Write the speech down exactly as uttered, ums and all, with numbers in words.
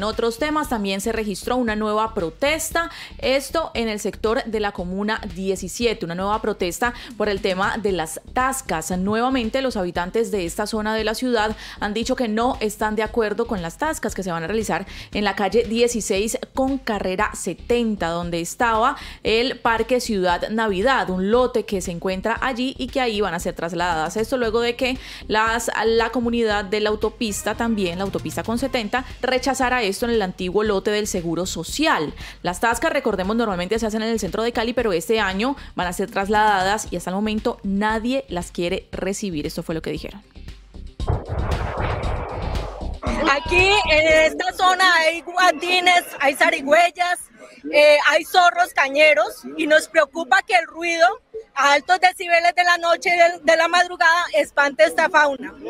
En otros temas también se registró una nueva protesta, esto en el sector de la Comuna diecisiete, una nueva protesta por el tema de las Tascas. Nuevamente los habitantes de esta zona de la ciudad han dicho que no están de acuerdo con las Tascas que se van a realizar en la calle dieciséis con carrera setenta, donde estaba el Parque Ciudad Navidad, un lote que se encuentra allí y que ahí van a ser trasladadas. Esto luego de que las, la comunidad de la autopista, también la autopista con setenta, rechazara esto en el antiguo lote del Seguro Social. Las Tascas, recordemos, normalmente se hacen en el centro de Cali, pero este año van a ser trasladadas y hasta el momento nadie las quiere recibir. Esto fue lo que dijeron. Aquí en esta zona hay guandines, hay zarigüeyas, eh, hay zorros cañeros y nos preocupa que el ruido a altos decibeles de la noche y de la madrugada espante esta fauna.